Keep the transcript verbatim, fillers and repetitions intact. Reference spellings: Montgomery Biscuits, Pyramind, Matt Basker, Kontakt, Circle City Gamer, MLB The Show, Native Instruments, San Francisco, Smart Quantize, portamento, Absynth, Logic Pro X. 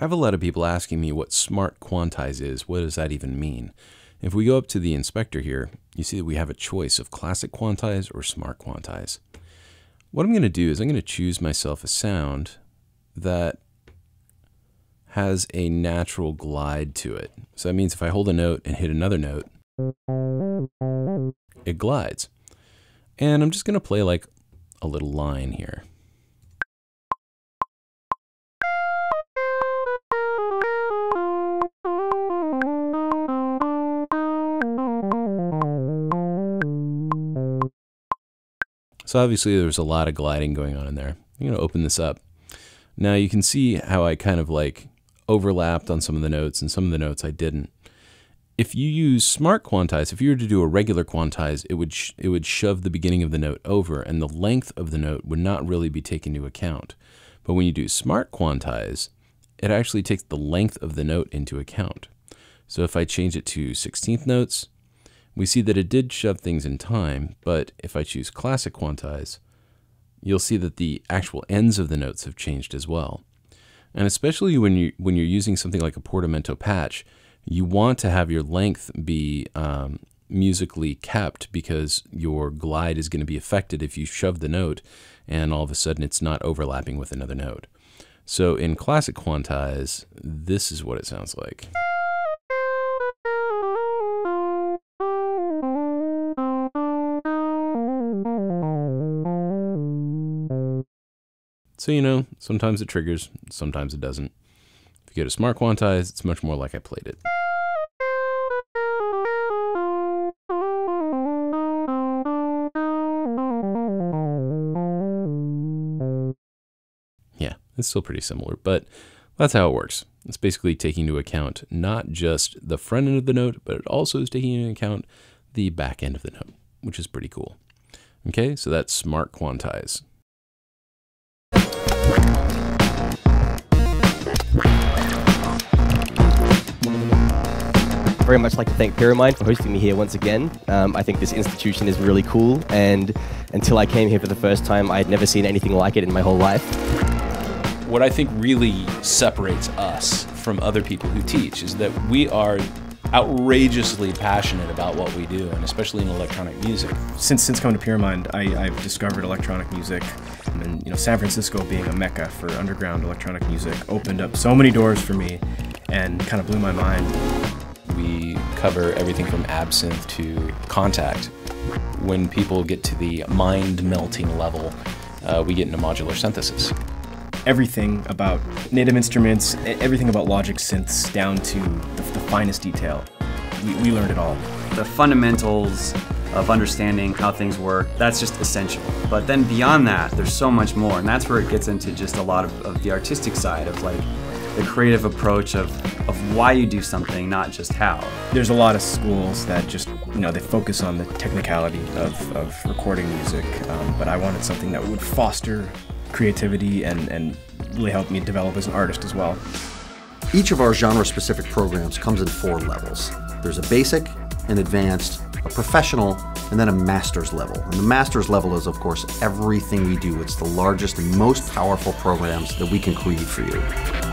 I have a lot of people asking me what Smart Quantize is. What does that even mean? If we go up to the inspector here, you see that we have a choice of Classic Quantize or Smart Quantize. What I'm going to do is I'm going to choose myself a sound that has a natural glide to it. So that means if I hold a note and hit another note, it glides. And I'm just going to play like a little line here. So obviously there's a lot of gliding going on in there. I'm going to open this up. Now you can see how I kind of like overlapped on some of the notes and some of the notes I didn't. If you use Smart Quantize, if you were to do a regular quantize, it would, sh it would shove the beginning of the note over and the length of the note would not really be taken into account. But when you do Smart Quantize, it actually takes the length of the note into account. So if I change it to sixteenth notes, we see that it did shove things in time, but if I choose Classic Quantize, you'll see that the actual ends of the notes have changed as well. And especially when, you, when you're using something like a portamento patch, you want to have your length be um, musically kept because your glide is going to be affected if you shove the note and all of a sudden it's not overlapping with another note. So in Classic Quantize, this is what it sounds like. So, you know, sometimes it triggers, sometimes it doesn't. If you go to Smart Quantize, it's much more like I played it. Yeah, it's still pretty similar, but that's how it works. It's basically taking into account not just the front end of the note, but it also is taking into account the back end of the note, which is pretty cool. Okay, so that's Smart Quantize. Very much like to thank Pyramind for hosting me here once again. Um, I think this institution is really cool, and until I came here for the first time, I had never seen anything like it in my whole life. What I think really separates us from other people who teach is that we are outrageously passionate about what we do, and especially in electronic music. Since since coming to Pyramind, I, I've discovered electronic music, and you know, San Francisco being a mecca for underground electronic music opened up so many doors for me, and kind of blew my mind. We cover everything from Absynth to Kontakt. When people get to the mind-melting level, uh, we get into modular synthesis. Everything about Native Instruments, everything about Logic synths down to the, the finest detail. We, we learned it all. The fundamentals of understanding how things work, that's just essential. But then beyond that, there's so much more, and that's where it gets into just a lot of, of the artistic side of like the creative approach of, of why you do something, not just how. There's a lot of schools that just, you know, they focus on the technicality of, of recording music, um, but I wanted something that would foster creativity and, and really helped me develop as an artist as well. Each of our genre-specific programs comes in four levels. There's a basic, an advanced, a professional, and then a master's level. And the master's level is, of course, everything we do. It's the largest and most powerful programs that we can create for you.